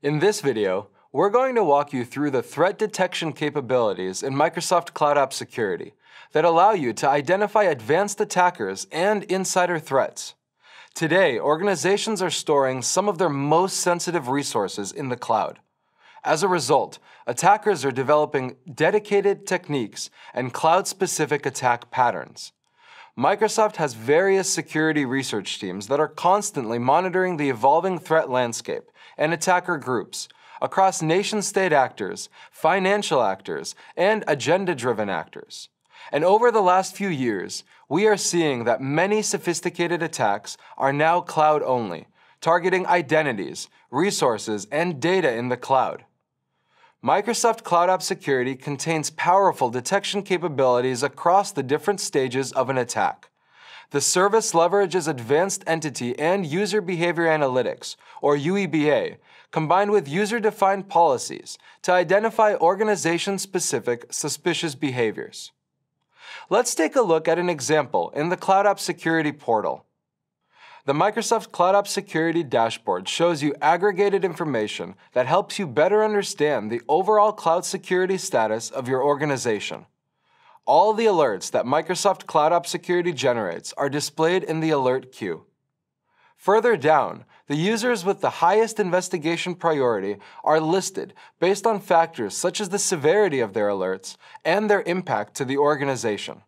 In this video, we're going to walk you through the threat detection capabilities in Microsoft Cloud App Security that allow you to identify advanced attackers and insider threats. Today, organizations are storing some of their most sensitive resources in the cloud. As a result, attackers are developing dedicated techniques and cloud-specific attack patterns. Microsoft has various security research teams that are constantly monitoring the evolving threat landscape and attacker groups across nation-state actors, financial actors, and agenda-driven actors. And over the last few years, we are seeing that many sophisticated attacks are now cloud-only, targeting identities, resources, and data in the cloud. Microsoft Cloud App Security contains powerful detection capabilities across the different stages of an attack. The service leverages advanced entity and user behavior analytics, or UEBA, combined with user-defined policies to identify organization-specific suspicious behaviors. Let's take a look at an example in the Cloud App Security portal. The Microsoft Cloud App Security dashboard shows you aggregated information that helps you better understand the overall cloud security status of your organization. All the alerts that Microsoft Cloud App Security generates are displayed in the alert queue. Further down, the users with the highest investigation priority are listed based on factors such as the severity of their alerts and their impact to the organization.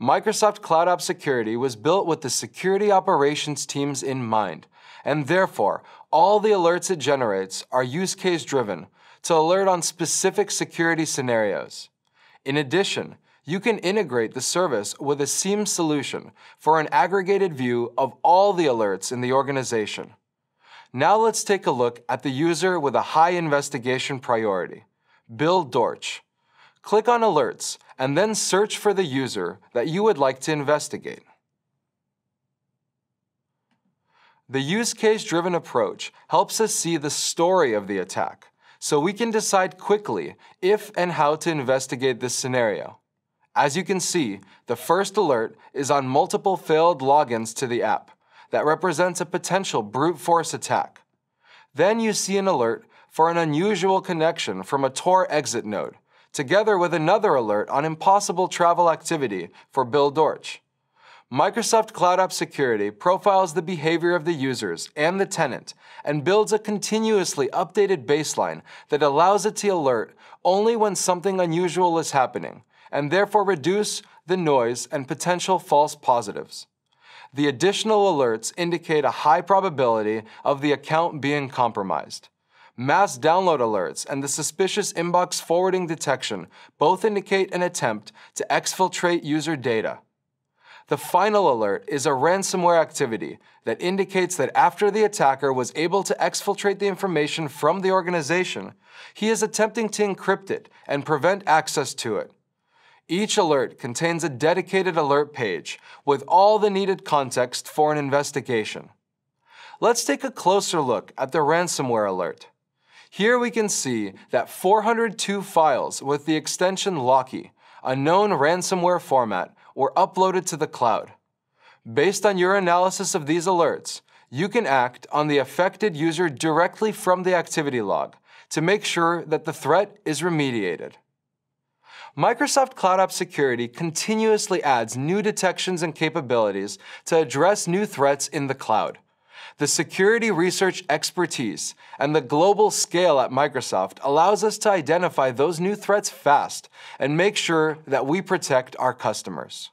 Microsoft Cloud App Security was built with the security operations teams in mind, and therefore, all the alerts it generates are use case driven to alert on specific security scenarios. In addition, you can integrate the service with a SIEM solution for an aggregated view of all the alerts in the organization. Now let's take a look at the user with a high investigation priority, Bill Dortch. Click on Alerts and then search for the user that you would like to investigate. The use case-driven approach helps us see the story of the attack, so we can decide quickly if and how to investigate this scenario. As you can see, the first alert is on multiple failed logins to the app that represents a potential brute force attack. Then you see an alert for an unusual connection from a Tor exit node, together with another alert on impossible travel activity for Bill Dortch. Microsoft Cloud App Security profiles the behavior of the users and the tenant and builds a continuously updated baseline that allows it to alert only when something unusual is happening, and therefore reduce the noise and potential false positives. The additional alerts indicate a high probability of the account being compromised. Mass download alerts and the suspicious inbox forwarding detection both indicate an attempt to exfiltrate user data. The final alert is a ransomware activity that indicates that after the attacker was able to exfiltrate the information from the organization, he is attempting to encrypt it and prevent access to it. Each alert contains a dedicated alert page with all the needed context for an investigation. Let's take a closer look at the ransomware alert. Here we can see that 402 files with the extension .locky, a known ransomware format, were uploaded to the cloud. Based on your analysis of these alerts, you can act on the affected user directly from the activity log to make sure that the threat is remediated. Microsoft Cloud App Security continuously adds new detections and capabilities to address new threats in the cloud. The security research expertise and the global scale at Microsoft allows us to identify those new threats fast and make sure that we protect our customers.